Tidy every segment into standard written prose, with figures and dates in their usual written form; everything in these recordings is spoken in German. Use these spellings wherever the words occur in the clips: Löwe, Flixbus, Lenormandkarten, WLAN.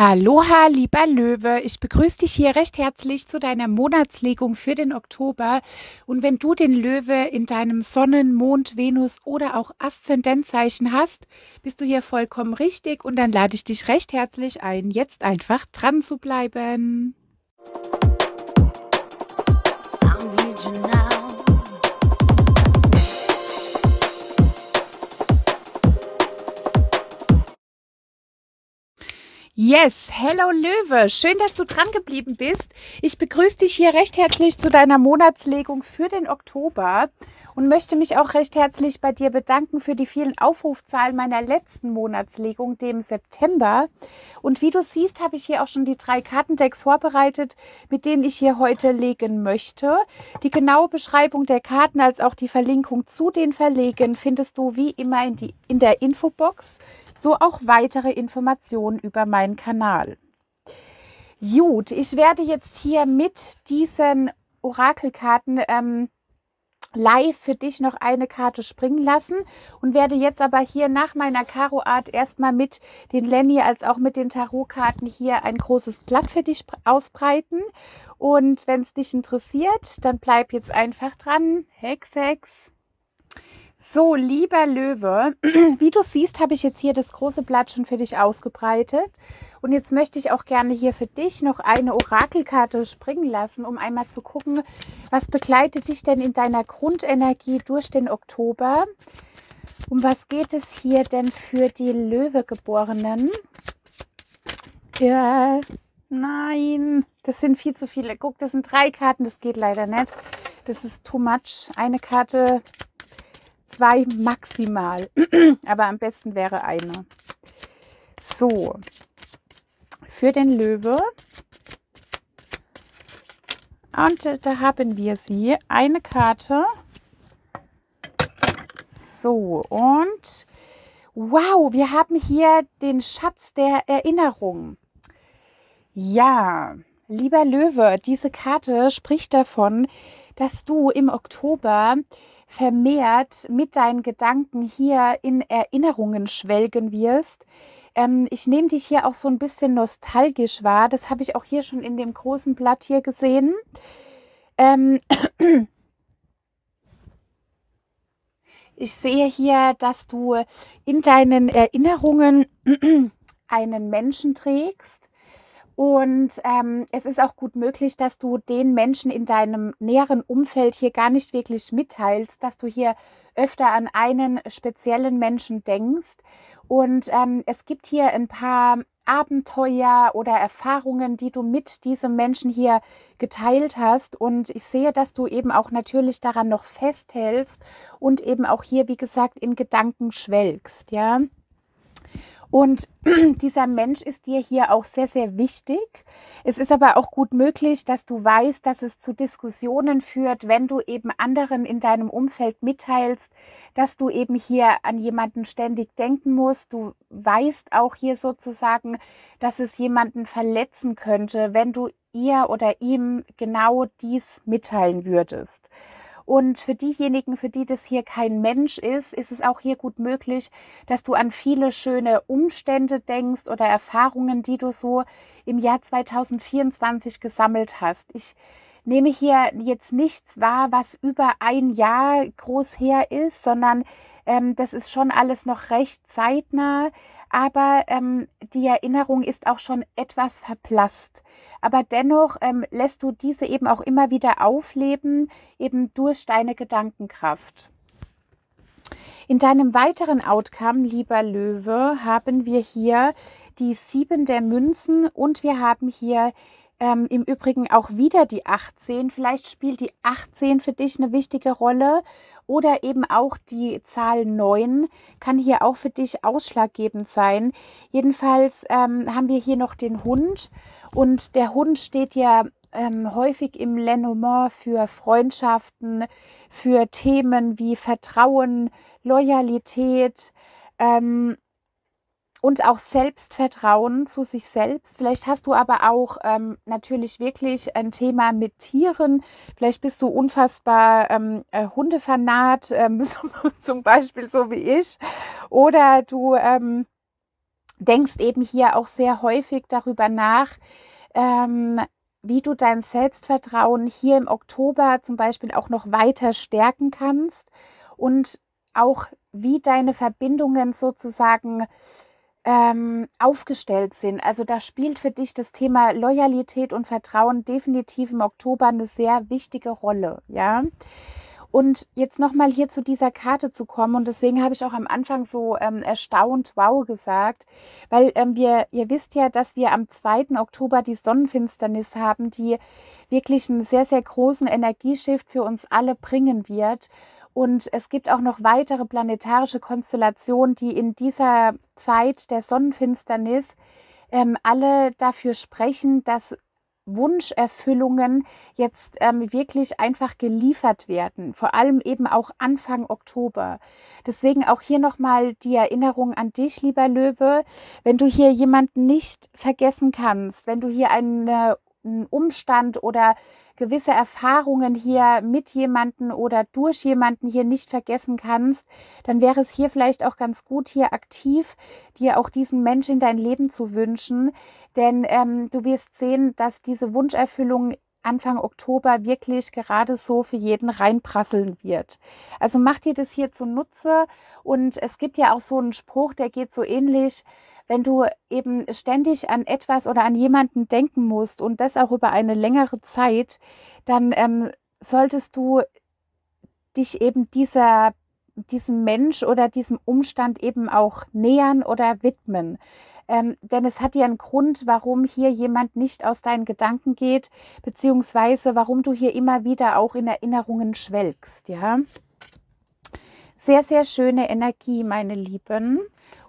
Aloha, lieber Löwe, ich begrüße dich hier recht herzlich zu deiner Monatslegung für den Oktober. Und wenn du den Löwe in deinem Sonnen-, Mond-, Venus- oder auch Aszendenzzeichen hast, bist du hier vollkommen richtig und dann lade ich dich recht herzlich ein, jetzt einfach dran zu bleiben. Yes, hello Löwe, schön, dass du dran geblieben bist. Ich begrüße dich hier recht herzlich zu deiner Monatslegung für den Oktober und möchte mich auch recht herzlich bei dir bedanken für die vielen Aufrufzahlen meiner letzten Monatslegung, dem September. Und wie du siehst, habe ich hier auch schon die 3 Kartendecks vorbereitet, mit denen ich hier heute legen möchte. Die genaue Beschreibung der Karten als auch die Verlinkung zu den Verlegen findest du wie immer in der Infobox, so auch weitere Informationen über meine Kanal. Gut, ich werde jetzt hier mit diesen Orakelkarten live für dich noch eine Karte springen lassen und werde jetzt aber hier nach meiner Karo-Art erstmal mit den Lenny als auch mit den Tarotkarten hier ein großes Blatt für dich ausbreiten. Und wenn es dich interessiert, dann bleib jetzt einfach dran. Hex, Hex. So, lieber Löwe, wie du siehst, habe ich jetzt hier das große Blatt schon für dich ausgebreitet. Und jetzt möchte ich auch gerne hier für dich noch eine Orakelkarte springen lassen, um einmal zu gucken, was begleitet dich denn in deiner Grundenergie durch den Oktober? Um was geht es hier denn für die Löwegeborenen? Ja, nein, das sind viel zu viele. Guck, das sind 3 Karten, das geht leider nicht. Das ist too much. Eine Karte... 2 maximal, aber am besten wäre eine. So, für den Löwe. Und da haben wir sie, eine Karte. So, und wow, wir haben hier den Schatz der Erinnerung. Ja, lieber Löwe, diese Karte spricht davon, dass du im Oktober vermehrt mit deinen Gedanken hier in Erinnerungen schwelgen wirst. Ich nehme dich hier auch so ein bisschen nostalgisch wahr. Das habe ich auch hier schon in dem großen Blatt hier gesehen. Ich sehe hier, dass du in deinen Erinnerungen einen Menschen trägst. Und es ist auch gut möglich, dass du den Menschen in deinem näheren Umfeld hier gar nicht wirklich mitteilst, dass du hier öfter an einen speziellen Menschen denkst. Und es gibt hier ein paar Abenteuer oder Erfahrungen, die du mit diesem Menschen hier geteilt hast. Und ich sehe, dass du eben auch natürlich daran noch festhältst und eben auch hier, wie gesagt, in Gedanken schwelgst, ja. Und dieser Mensch ist dir hier auch sehr, sehr wichtig. Es ist aber auch gut möglich, dass du weißt, dass es zu Diskussionen führt, wenn du eben anderen in deinem Umfeld mitteilst, dass du eben hier an jemanden ständig denken musst. Du weißt auch hier sozusagen, dass es jemanden verletzen könnte, wenn du ihr oder ihm genau dies mitteilen würdest. Und für diejenigen, für die das hier kein Mensch ist, ist es auch hier gut möglich, dass du an viele schöne Umstände denkst oder Erfahrungen, die du so im Jahr 2024 gesammelt hast. Ich nehme hier jetzt nichts wahr, was über ein Jahr groß her ist, sondern das ist schon alles noch recht zeitnah, aber die Erinnerung ist auch schon etwas verblasst. Aber dennoch lässt du diese eben auch immer wieder aufleben, eben durch deine Gedankenkraft. In deinem weiteren Outcome, lieber Löwe, haben wir hier die 7 der Münzen und wir haben hier im Übrigen auch wieder die 18. Vielleicht spielt die 18 für dich eine wichtige Rolle oder eben auch die Zahl 9 kann hier auch für dich ausschlaggebend sein. Jedenfalls haben wir hier noch den Hund und der Hund steht ja häufig im Lenormand für Freundschaften, für Themen wie Vertrauen, Loyalität, und auch Selbstvertrauen zu sich selbst. Vielleicht hast du aber auch natürlich wirklich ein Thema mit Tieren. Vielleicht bist du unfassbar Hundefanat, zum Beispiel so wie ich. Oder du denkst eben hier auch sehr häufig darüber nach, wie du dein Selbstvertrauen hier im Oktober zum Beispiel auch noch weiter stärken kannst und auch wie deine Verbindungen sozusagen aufgestellt sind. Also da spielt für dich das Thema Loyalität und Vertrauen definitiv im Oktober eine sehr wichtige Rolle, ja. Und jetzt nochmal hier zu dieser Karte zu kommen, und deswegen habe ich auch am Anfang so erstaunt wow gesagt, weil ihr wisst ja, dass wir am 2. Oktober die Sonnenfinsternis haben, die wirklich einen sehr, sehr großen Energieshift für uns alle bringen wird. Und es gibt auch noch weitere planetarische Konstellationen, die in dieser Zeit der Sonnenfinsternis alle dafür sprechen, dass Wunscherfüllungen jetzt wirklich einfach geliefert werden, vor allem eben auch Anfang Oktober. Deswegen auch hier nochmal die Erinnerung an dich, lieber Löwe, wenn du hier jemanden nicht vergessen kannst, wenn du hier einen Umstand oder gewisse Erfahrungen hier mit jemanden oder durch jemanden hier nicht vergessen kannst, dann wäre es hier vielleicht auch ganz gut, hier aktiv dir auch diesen Menschen in dein Leben zu wünschen, denn du wirst sehen, dass diese Wunscherfüllung Anfang Oktober wirklich gerade so für jeden reinprasseln wird. Also mach dir das hier zunutze, und es gibt ja auch so einen Spruch, der geht so ähnlich: Wenn du eben ständig an etwas oder an jemanden denken musst und das auch über eine längere Zeit, dann solltest du dich eben diesem Mensch oder diesem Umstand eben auch nähern oder widmen. Denn es hat ja einen Grund, warum hier jemand nicht aus deinen Gedanken geht, beziehungsweise warum du hier immer wieder auch in Erinnerungen schwelgst, ja. Sehr, sehr schöne Energie, meine Lieben.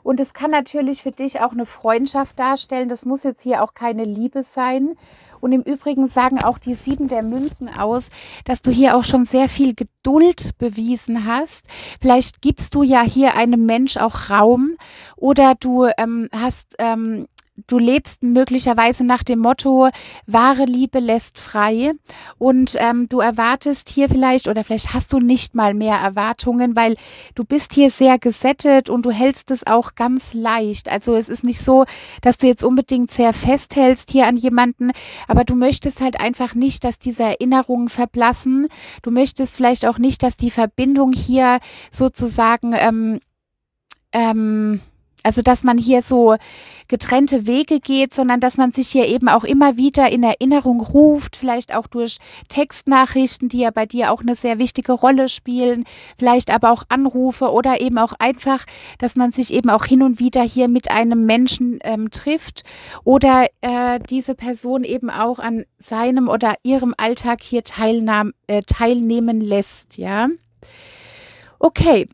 Und es kann natürlich für dich auch eine Freundschaft darstellen. Das muss jetzt hier auch keine Liebe sein. Und im Übrigen sagen auch die 7 der Münzen aus, dass du hier auch schon sehr viel Geduld bewiesen hast. Vielleicht gibst du ja hier einem Mensch auch Raum, oder du du lebst möglicherweise nach dem Motto, wahre Liebe lässt frei, und du erwartest hier vielleicht, oder vielleicht hast du nicht mal mehr Erwartungen, weil du bist hier sehr gesättet und du hältst es auch ganz leicht. Also es ist nicht so, dass du jetzt unbedingt sehr festhältst hier an jemanden, aber du möchtest halt einfach nicht, dass diese Erinnerungen verblassen. Du möchtest vielleicht auch nicht, dass die Verbindung hier sozusagen, also dass man hier so getrennte Wege geht, sondern dass man sich hier eben auch immer wieder in Erinnerung ruft, vielleicht auch durch Textnachrichten, die ja bei dir auch eine sehr wichtige Rolle spielen, vielleicht aber auch Anrufe oder eben auch einfach, dass man sich eben auch hin und wieder hier mit einem Menschen trifft oder diese Person eben auch an seinem oder ihrem Alltag hier teilnehmen lässt, ja. Okay.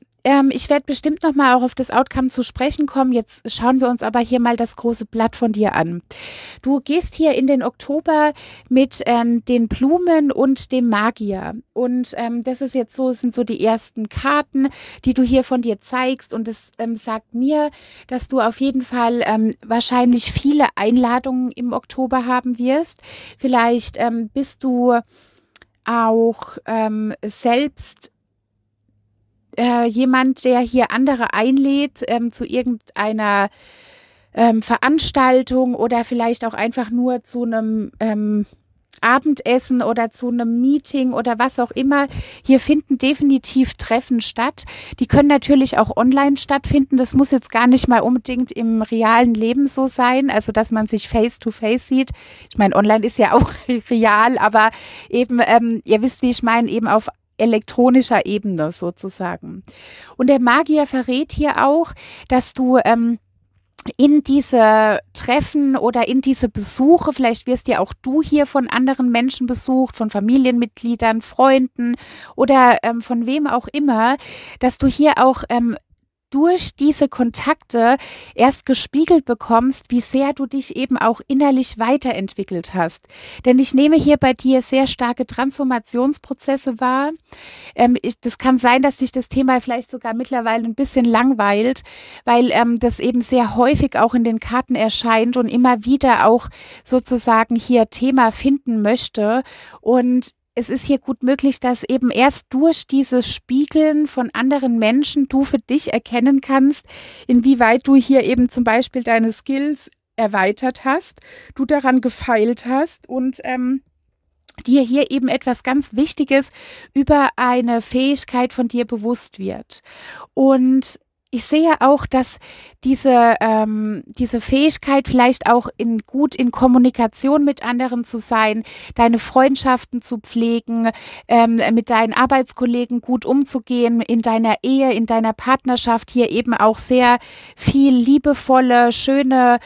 Ich werde bestimmt nochmal auch auf das Outcome zu sprechen kommen. Jetzt schauen wir uns aber hier mal das große Blatt von dir an. Du gehst hier in den Oktober mit den Blumen und dem Magier. Und das ist jetzt so, sind so die ersten Karten, die du hier von dir zeigst. Und es sagt mir, dass du auf jeden Fall wahrscheinlich viele Einladungen im Oktober haben wirst. Vielleicht bist du auch selbst jemand, der hier andere einlädt zu irgendeiner Veranstaltung oder vielleicht auch einfach nur zu einem Abendessen oder zu einem Meeting oder was auch immer. Hier finden definitiv Treffen statt. Die können natürlich auch online stattfinden. Das muss jetzt gar nicht mal unbedingt im realen Leben so sein, also dass man sich face-to-face sieht. Ich meine, online ist ja auch real, aber eben, ihr wisst, wie ich meine, eben auf elektronischer Ebene sozusagen. Und der Magier verrät hier auch, dass du in diese Treffen oder in diese Besuche, vielleicht wirst ja auch du hier von anderen Menschen besucht, von Familienmitgliedern, Freunden oder von wem auch immer, dass du hier auch durch diese Kontakte erst gespiegelt bekommst, wie sehr du dich eben auch innerlich weiterentwickelt hast. Denn ich nehme hier bei dir sehr starke Transformationsprozesse wahr. Das kann sein, dass dich das Thema vielleicht sogar mittlerweile ein bisschen langweilt, weil das eben sehr häufig auch in den Karten erscheint und immer wieder auch sozusagen hier Thema finden möchte. Und es ist hier gut möglich, dass eben erst durch dieses Spiegeln von anderen Menschen du für dich erkennen kannst, inwieweit du hier eben zum Beispiel deine Skills erweitert hast, du daran gefeilt hast und dir hier eben etwas ganz Wichtiges über eine Fähigkeit von dir bewusst wird. Und ich sehe auch, dass diese Fähigkeit vielleicht auch gut in Kommunikation mit anderen zu sein, deine Freundschaften zu pflegen, mit deinen Arbeitskollegen gut umzugehen, in deiner Ehe, in deiner Partnerschaft hier eben auch sehr viel liebevolle, schöne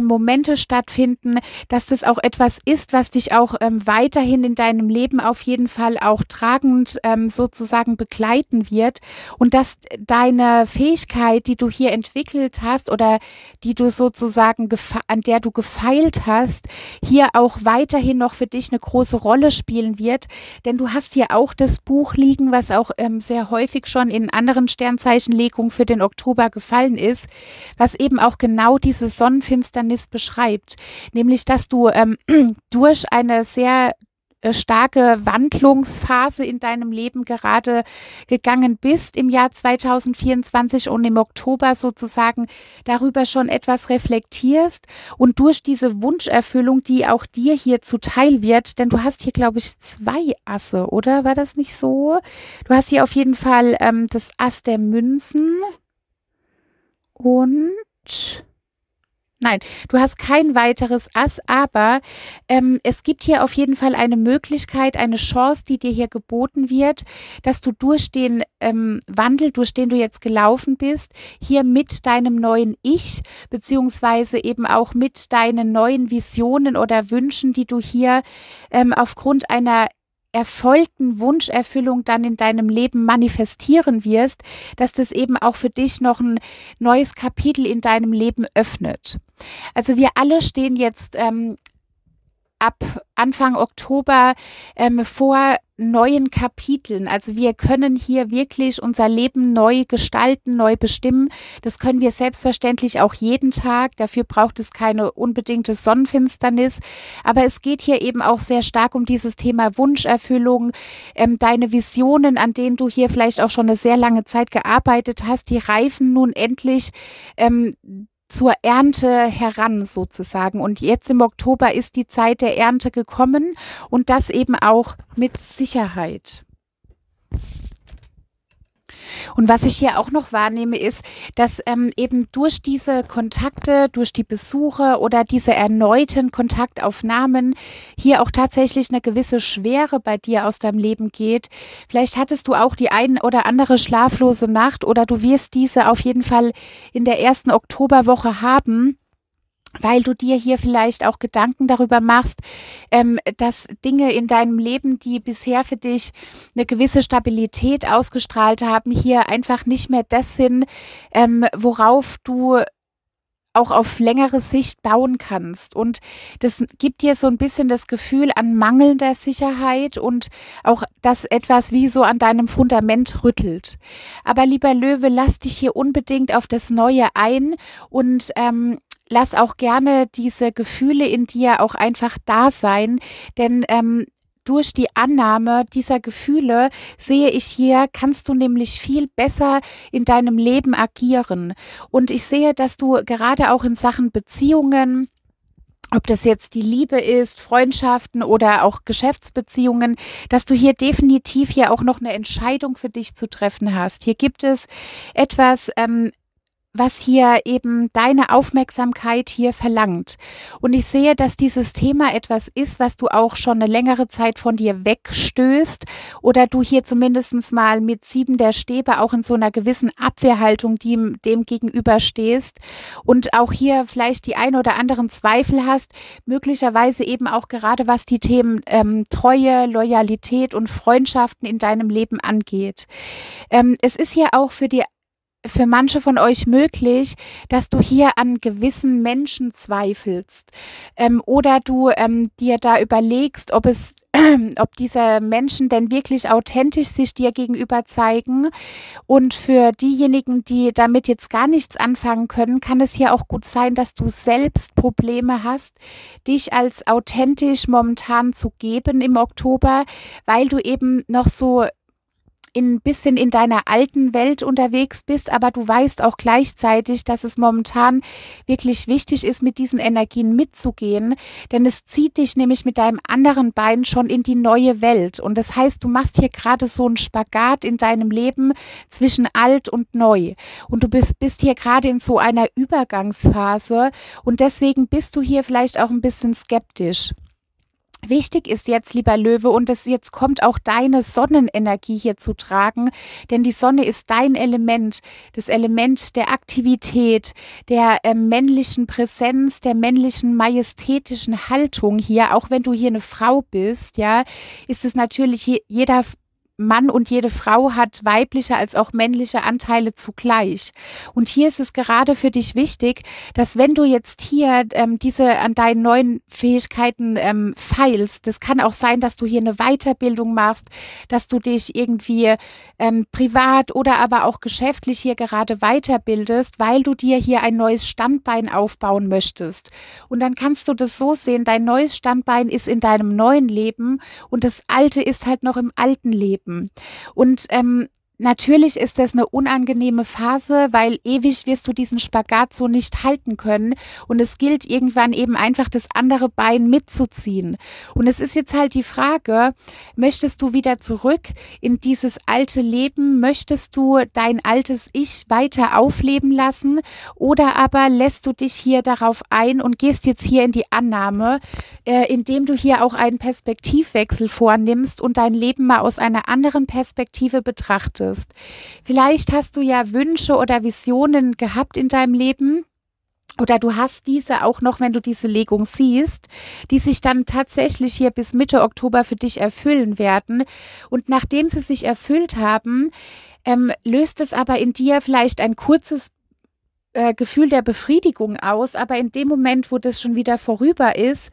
Momente stattfinden, dass das auch etwas ist, was dich auch weiterhin in deinem Leben auf jeden Fall auch tragend sozusagen begleiten wird und dass deine Fähigkeit, die du hier entwickelt hast oder die du sozusagen an der du gefeilt hast, hier auch weiterhin noch für dich eine große Rolle spielen wird, denn du hast hier auch das Buch liegen, was auch sehr häufig schon in anderen Sternzeichenlegungen für den Oktober gefallen ist, was eben auch genau diese Sonnenfinsternis beschreibt, nämlich dass du durch eine sehr starke Wandlungsphase in deinem Leben gerade gegangen bist im Jahr 2024 und im Oktober sozusagen darüber schon etwas reflektierst und durch diese Wunscherfüllung, die auch dir hier zuteil wird, denn du hast hier, glaube ich, zwei Asse, oder? War das nicht so? Du hast hier auf jeden Fall das Ass der Münzen und... Nein, du hast kein weiteres Ass, aber es gibt hier auf jeden Fall eine Möglichkeit, eine Chance, die dir hier geboten wird, dass du durch den Wandel, durch den du jetzt gelaufen bist, hier mit deinem neuen Ich, beziehungsweise eben auch mit deinen neuen Visionen oder Wünschen, die du hier aufgrund einer erfolgten Wunscherfüllung dann in deinem Leben manifestieren wirst, dass das eben auch für dich noch ein neues Kapitel in deinem Leben öffnet. Also wir alle stehen jetzt ab Anfang Oktober vor neuen Kapiteln. Also wir können hier wirklich unser Leben neu gestalten, neu bestimmen. Das können wir selbstverständlich auch jeden Tag. Dafür braucht es keine unbedingte Sonnenfinsternis. Aber es geht hier eben auch sehr stark um dieses Thema Wunscherfüllung, deine Visionen, an denen du hier vielleicht auch schon eine sehr lange Zeit gearbeitet hast, die reifen nun endlich zur Ernte heran sozusagen. Und jetzt im Oktober ist die Zeit der Ernte gekommen und das eben auch mit Sicherheit. Und was ich hier auch noch wahrnehme, ist, dass eben durch diese Kontakte, durch die Besuche oder diese erneuten Kontaktaufnahmen hier auch tatsächlich eine gewisse Schwere bei dir aus deinem Leben geht. Vielleicht hattest du auch die ein oder andere schlaflose Nacht oder du wirst diese auf jeden Fall in der ersten Oktoberwoche haben, weil du dir hier vielleicht auch Gedanken darüber machst, dass Dinge in deinem Leben, die bisher für dich eine gewisse Stabilität ausgestrahlt haben, hier einfach nicht mehr das sind, worauf du auch auf längere Sicht bauen kannst. Und das gibt dir so ein bisschen das Gefühl an mangelnder Sicherheit und auch, dass etwas wie so an deinem Fundament rüttelt. Aber lieber Löwe, lass dich hier unbedingt auf das Neue ein und lass auch gerne diese Gefühle in dir auch einfach da sein, denn durch die Annahme dieser Gefühle sehe ich hier, kannst du nämlich viel besser in deinem Leben agieren. Und ich sehe, dass du gerade auch in Sachen Beziehungen, ob das jetzt die Liebe ist, Freundschaften oder auch Geschäftsbeziehungen, dass du hier definitiv hier auch noch eine Entscheidung für dich zu treffen hast. Hier gibt es etwas, was hier eben deine Aufmerksamkeit hier verlangt. Und ich sehe, dass dieses Thema etwas ist, was du auch schon eine längere Zeit von dir wegstößt oder du hier zumindest mal mit 7 der Stäbe auch in so einer gewissen Abwehrhaltung dem gegenüber stehst und auch hier vielleicht die ein oder anderen Zweifel hast, möglicherweise eben auch gerade was die Themen Treue, Loyalität und Freundschaften in deinem Leben angeht. Es ist hier auch für die für manche von euch möglich, dass du hier an gewissen Menschen zweifelst oder du dir da überlegst, ob es, ob diese Menschen denn wirklich authentisch sich dir gegenüber zeigen. Und für diejenigen, die damit jetzt gar nichts anfangen können, kann es hier auch gut sein, dass du selbst Probleme hast, dich als authentisch momentan zu geben im Oktober, weil du eben noch so ein bisschen in deiner alten Welt unterwegs bist, aber du weißt auch gleichzeitig, dass es momentan wirklich wichtig ist, mit diesen Energien mitzugehen, denn es zieht dich nämlich mit deinem anderen Bein schon in die neue Welt. Und das heißt, du machst hier gerade so einen Spagat in deinem Leben zwischen alt und neu. Und du bist hier gerade in so einer Übergangsphase und deswegen bist du hier vielleicht auch ein bisschen skeptisch. Wichtig ist jetzt, lieber Löwe, und das jetzt kommt auch deine Sonnenenergie hier zu tragen, denn die Sonne ist dein Element, das Element der Aktivität, der männlichen Präsenz, der männlichen majestätischen Haltung hier. Auch wenn du hier eine Frau bist, ja, ist es natürlich, jeder Mann und jede Frau hat weibliche als auch männliche Anteile zugleich. Und hier ist es gerade für dich wichtig, dass wenn du jetzt hier diese an deinen neuen Fähigkeiten feilst, das kann auch sein, dass du hier eine Weiterbildung machst, dass du dich irgendwie privat oder aber auch geschäftlich hier gerade weiterbildest, weil du dir hier ein neues Standbein aufbauen möchtest. Und dann kannst du das so sehen, dein neues Standbein ist in deinem neuen Leben und das alte ist halt noch im alten Leben. Und natürlich ist das eine unangenehme Phase, weil ewig wirst du diesen Spagat so nicht halten können und es gilt irgendwann eben einfach das andere Bein mitzuziehen. Und es ist jetzt halt die Frage, möchtest du wieder zurück in dieses alte Leben, möchtest du dein altes Ich weiter aufleben lassen oder aber lässt du dich hier darauf ein und gehst jetzt hier in die Annahme, indem du hier auch einen Perspektivwechsel vornimmst und dein Leben mal aus einer anderen Perspektive betrachtest. Vielleicht hast du ja Wünsche oder Visionen gehabt in deinem Leben oder du hast diese auch noch, wenn du diese Legung siehst, die sich dann tatsächlich hier bis Mitte Oktober für dich erfüllen werden. Und nachdem sie sich erfüllt haben, löst es aber in dir vielleicht ein kurzes Gefühl der Befriedigung aus, aber in dem Moment, wo das schon wieder vorüber ist,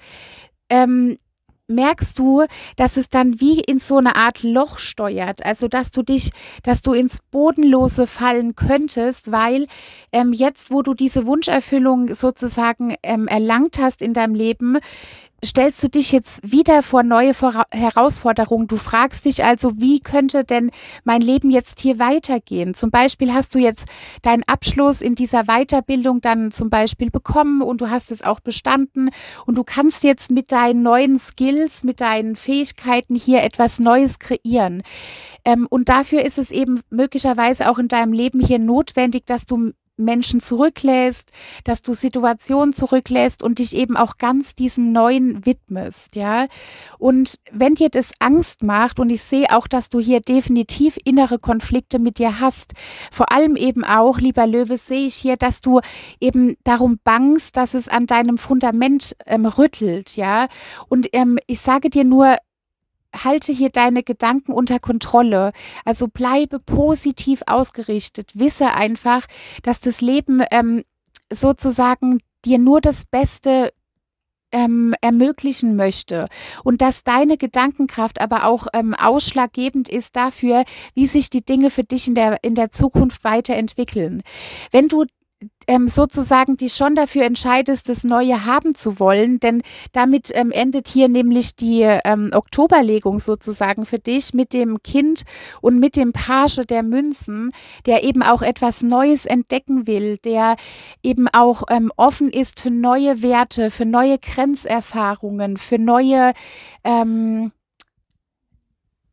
merkst du, dass es dann wie in so eine Art Loch steuert, also dass du ins Bodenlose fallen könntest, weil jetzt, wo du diese Wunscherfüllung sozusagen erlangt hast in deinem Leben, stellst du dich jetzt wieder vor neue Herausforderungen. Du fragst dich also, wie könnte denn mein Leben jetzt hier weitergehen? Zum Beispiel hast du jetzt deinen Abschluss in dieser Weiterbildung dann zum Beispiel bekommen und du hast es auch bestanden und du kannst jetzt mit deinen neuen Skills, mit deinen Fähigkeiten hier etwas Neues kreieren. Und dafür ist es eben möglicherweise auch in deinem Leben hier notwendig, dass du Menschen zurücklässt, dass du Situationen zurücklässt und dich eben auch ganz diesem Neuen widmest, ja. Und wenn dir das Angst macht, und ich sehe auch, dass du hier definitiv innere Konflikte mit dir hast, vor allem eben auch, lieber Löwe, sehe ich hier, dass du eben darum bangst, dass es an deinem Fundament rüttelt, ja. Und ich sage dir nur, halte hier deine Gedanken unter Kontrolle, also bleibe positiv ausgerichtet, wisse einfach, dass das Leben sozusagen dir nur das Beste ermöglichen möchte und dass deine Gedankenkraft aber auch ausschlaggebend ist dafür, wie sich die Dinge für dich in der Zukunft weiterentwickeln. Wenn du sozusagen dich schon dafür entscheidest, das Neue haben zu wollen, denn damit endet hier nämlich die Oktoberlegung sozusagen für dich mit dem Kind und mit dem Page der Münzen, der eben auch etwas Neues entdecken will, der eben auch offen ist für neue Werte, für neue Grenzerfahrungen, für neue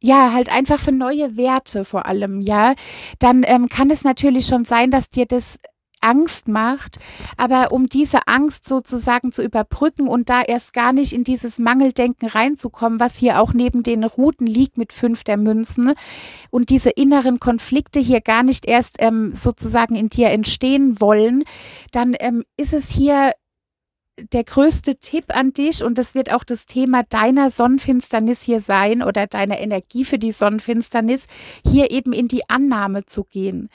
ja, halt einfach für neue Werte vor allem, ja. Dann kann es natürlich schon sein, dass dir das Angst macht, aber um diese Angst sozusagen zu überbrücken und da erst gar nicht in dieses Mangeldenken reinzukommen, was hier auch neben den Routen liegt mit 5 der Münzen und diese inneren Konflikte hier gar nicht erst sozusagen in dir entstehen wollen, dann ist es hier der größte Tipp an dich, und das wird auch das Thema deiner Sonnenfinsternis hier sein oder deiner Energie für die Sonnenfinsternis, hier eben in die Annahme zu gehen.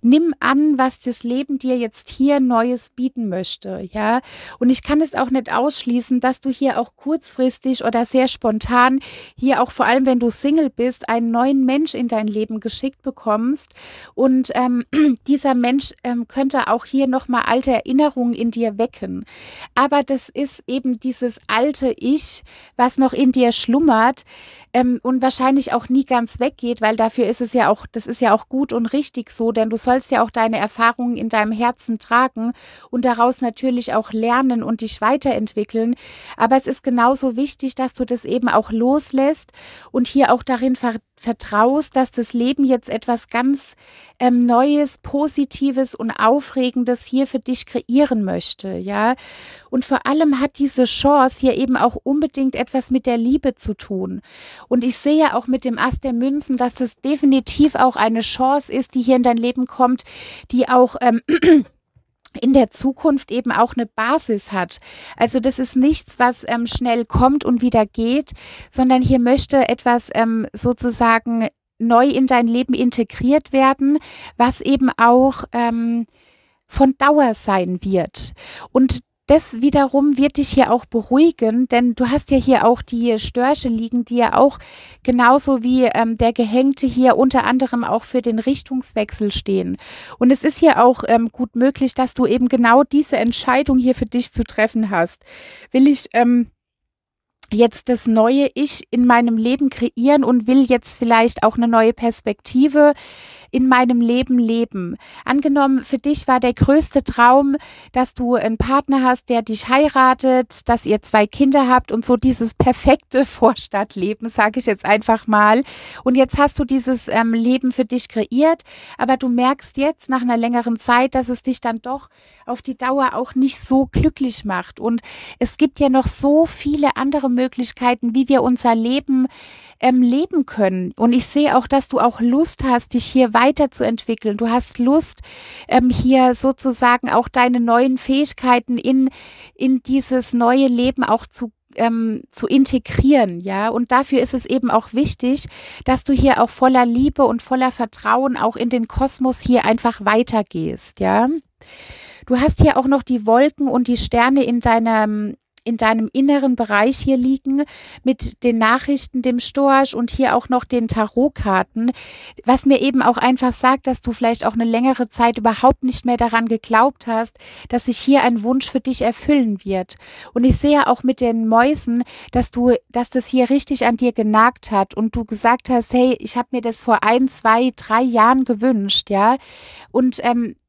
Nimm an, was das Leben dir jetzt hier Neues bieten möchte, ja. Und ich kann es auch nicht ausschließen, dass du hier auch kurzfristig oder sehr spontan hier auch, vor allem wenn du Single bist, einen neuen Mensch in dein Leben geschickt bekommst. Und dieser Mensch könnte auch hier nochmal alte Erinnerungen in dir wecken. Aber das ist eben dieses alte Ich, was noch in dir schlummert und wahrscheinlich auch nie ganz weggeht, weil dafür ist es ja auch, das ist ja auch gut und richtig so, denn du sollst ja auch deine Erfahrungen in deinem Herzen tragen und daraus natürlich auch lernen und dich weiterentwickeln. Aber es ist genauso wichtig, dass du das eben auch loslässt und hier auch darin vertraust, dass das Leben jetzt etwas ganz Neues, Positives und Aufregendes hier für dich kreieren möchte, ja. Und vor allem hat diese Chance hier eben auch unbedingt etwas mit der Liebe zu tun. Und ich sehe ja auch mit dem Ast der Münzen, dass das definitiv auch eine Chance ist, die hier in dein Leben kommt, die auch in der Zukunft eben auch eine Basis hat. Also das ist nichts, was schnell kommt und wieder geht, sondern hier möchte etwas sozusagen neu in dein Leben integriert werden, was eben auch von Dauer sein wird. Und das wiederum wird dich hier auch beruhigen, denn du hast ja hier auch die Störche liegen, die ja auch genauso wie der Gehängte hier unter anderem auch für den Richtungswechsel stehen. Und es ist hier auch gut möglich, dass du eben genau diese Entscheidung hier für dich zu treffen hast. Will ich jetzt das neue Ich in meinem Leben kreieren und will jetzt vielleicht auch eine neue Perspektive in meinem Leben leben. Angenommen, für dich war der größte Traum, dass du einen Partner hast, der dich heiratet, dass ihr zwei Kinder habt und so dieses perfekte Vorstadtleben, sage ich jetzt einfach mal. Und jetzt hast du dieses Leben für dich kreiert, aber du merkst jetzt nach einer längeren Zeit, dass es dich dann doch auf die Dauer auch nicht so glücklich macht. Und es gibt ja noch so viele andere Möglichkeiten, wie wir unser Leben leben können. Und ich sehe auch, dass du auch Lust hast, dich hier weiterzuentwickeln. Du hast Lust, hier sozusagen auch deine neuen Fähigkeiten in dieses neue Leben auch zu integrieren, ja. Und dafür ist es eben auch wichtig, dass du hier auch voller Liebe und voller Vertrauen auch in den Kosmos hier einfach weitergehst, ja. Du hast hier auch noch die Wolken und die Sterne in deinem inneren Bereich hier liegen, mit den Nachrichten, dem Storch und hier auch noch den Tarotkarten, was mir eben auch einfach sagt, dass du vielleicht auch eine längere Zeit überhaupt nicht mehr daran geglaubt hast, dass sich hier ein Wunsch für dich erfüllen wird. Und ich sehe auch mit den Mäusen, dass das hier richtig an dir genagt hat und du gesagt hast, hey, ich habe mir das vor 1, 2, 3 Jahren gewünscht, ja. Und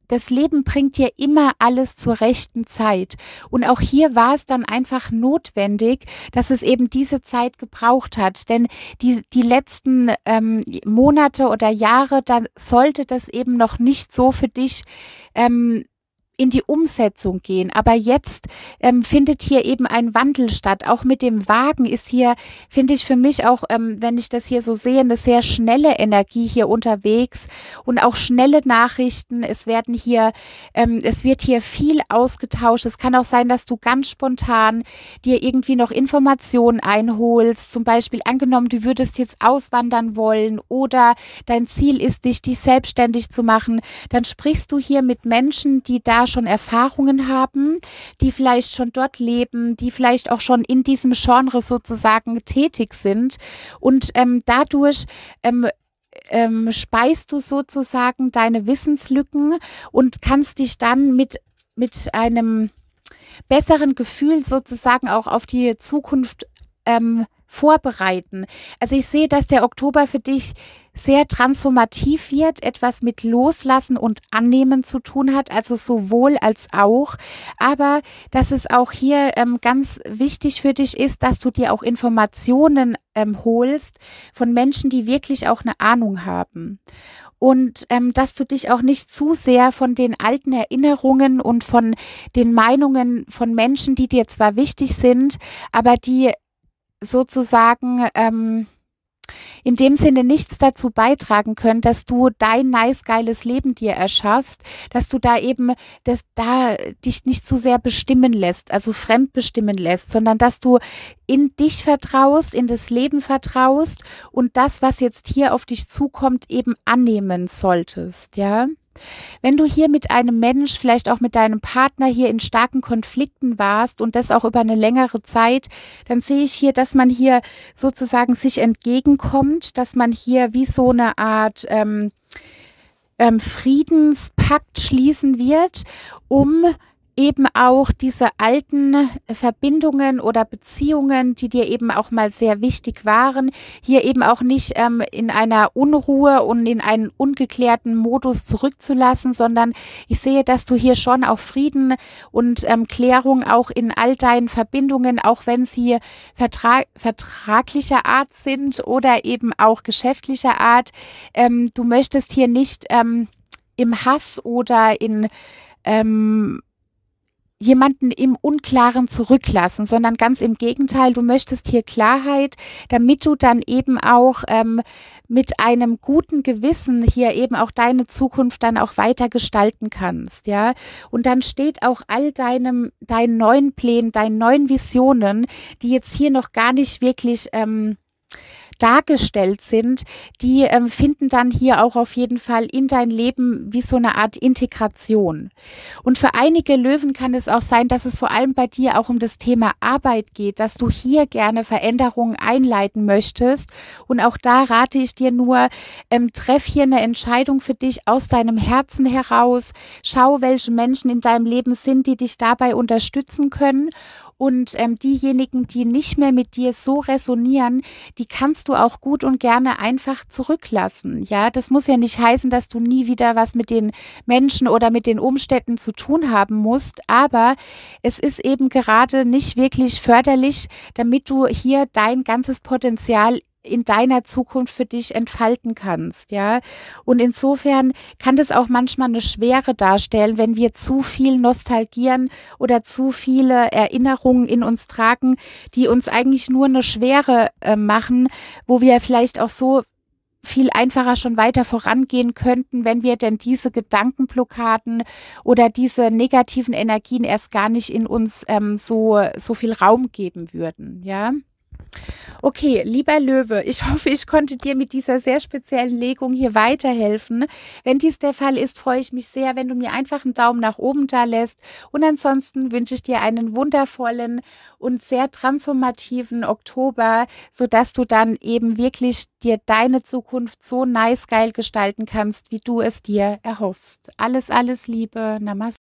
das Leben bringt dir immer alles zur rechten Zeit. Und auch hier war es dann einfach notwendig, dass es eben diese Zeit gebraucht hat. Denn die letzten Monate oder Jahre, da sollte das eben noch nicht so für dich in die Umsetzung gehen. Aber jetzt findet hier eben ein Wandel statt. Auch mit dem Wagen ist hier, finde ich für mich auch, wenn ich das hier so sehe, eine sehr schnelle Energie hier unterwegs und auch schnelle Nachrichten. Es wird hier viel ausgetauscht. Es kann auch sein, dass du ganz spontan dir irgendwie noch Informationen einholst. Zum Beispiel angenommen, du würdest jetzt auswandern wollen oder dein Ziel ist, dich selbstständig zu machen. Dann sprichst du hier mit Menschen, die da schon Erfahrungen haben, die vielleicht schon dort leben, die vielleicht auch schon in diesem Genre sozusagen tätig sind. Und dadurch speist du sozusagen deine Wissenslücken und kannst dich dann mit einem besseren Gefühl sozusagen auch auf die Zukunft vorbereiten. Also ich sehe, dass der Oktober für dich sehr transformativ wird, etwas mit Loslassen und Annehmen zu tun hat, also sowohl als auch, aber dass es auch hier ganz wichtig für dich ist, dass du dir auch Informationen holst von Menschen, die wirklich auch eine Ahnung haben. Und dass du dich auch nicht zu sehr von den alten Erinnerungen und von den Meinungen von Menschen, die dir zwar wichtig sind, aber die sozusagen in dem Sinne nichts dazu beitragen können, dass du dein nice, geiles Leben dir erschaffst, dass du da eben, dass da dich nicht zu sehr bestimmen lässt, also fremd bestimmen lässt, sondern dass du in dich vertraust, in das Leben vertraust und das, was jetzt hier auf dich zukommt, eben annehmen solltest, ja. Wenn du hier mit einem Mensch, vielleicht auch mit deinem Partner hier in starken Konflikten warst und das auch über eine längere Zeit, dann sehe ich hier, dass man hier sozusagen sich entgegenkommt, dass man hier wie so eine Art Friedenspakt schließen wird, um eben auch diese alten Verbindungen oder Beziehungen, die dir eben auch mal sehr wichtig waren, hier eben auch nicht in einer Unruhe und in einen ungeklärten Modus zurückzulassen, sondern ich sehe, dass du hier schon auch Frieden und Klärung auch in all deinen Verbindungen, auch wenn sie vertraglicher Art sind oder eben auch geschäftlicher Art, du möchtest hier nicht im Hass oder in jemanden im Unklaren zurücklassen, sondern ganz im Gegenteil, du möchtest hier Klarheit, damit du dann eben auch mit einem guten Gewissen hier eben auch deine Zukunft dann auch weiter gestalten kannst, ja. Und dann steht auch all deinen neuen Plänen, deinen neuen Visionen, die jetzt hier noch gar nicht wirklich dargestellt sind, die finden dann hier auch auf jeden Fall in dein Leben wie so eine Art Integration. Und für einige Löwen kann es auch sein, dass es vor allem bei dir auch um das Thema Arbeit geht, dass du hier gerne Veränderungen einleiten möchtest. Und auch da rate ich dir nur, treff hier eine Entscheidung für dich aus deinem Herzen heraus. Schau, welche Menschen in deinem Leben sind, die dich dabei unterstützen können. Und diejenigen, die nicht mehr mit dir so resonieren, die kannst du auch gut und gerne einfach zurücklassen. Ja, das muss ja nicht heißen, dass du nie wieder was mit den Menschen oder mit den Umständen zu tun haben musst, aber es ist eben gerade nicht wirklich förderlich, damit du hier dein ganzes Potenzial in deiner Zukunft für dich entfalten kannst, ja. Und insofern kann das auch manchmal eine Schwere darstellen, wenn wir zu viel nostalgieren oder zu viele Erinnerungen in uns tragen, die uns eigentlich nur eine Schwere machen, wo wir vielleicht auch so viel einfacher schon weiter vorangehen könnten, wenn wir denn diese Gedankenblockaden oder diese negativen Energien erst gar nicht in uns so viel Raum geben würden, ja. Okay, lieber Löwe, ich hoffe, ich konnte dir mit dieser sehr speziellen Legung hier weiterhelfen. Wenn dies der Fall ist, freue ich mich sehr, wenn du mir einfach einen Daumen nach oben da lässt. Und ansonsten wünsche ich dir einen wundervollen und sehr transformativen Oktober, sodass du dann eben wirklich dir deine Zukunft so nice geil gestalten kannst, wie du es dir erhoffst. Alles, alles Liebe. Namaste.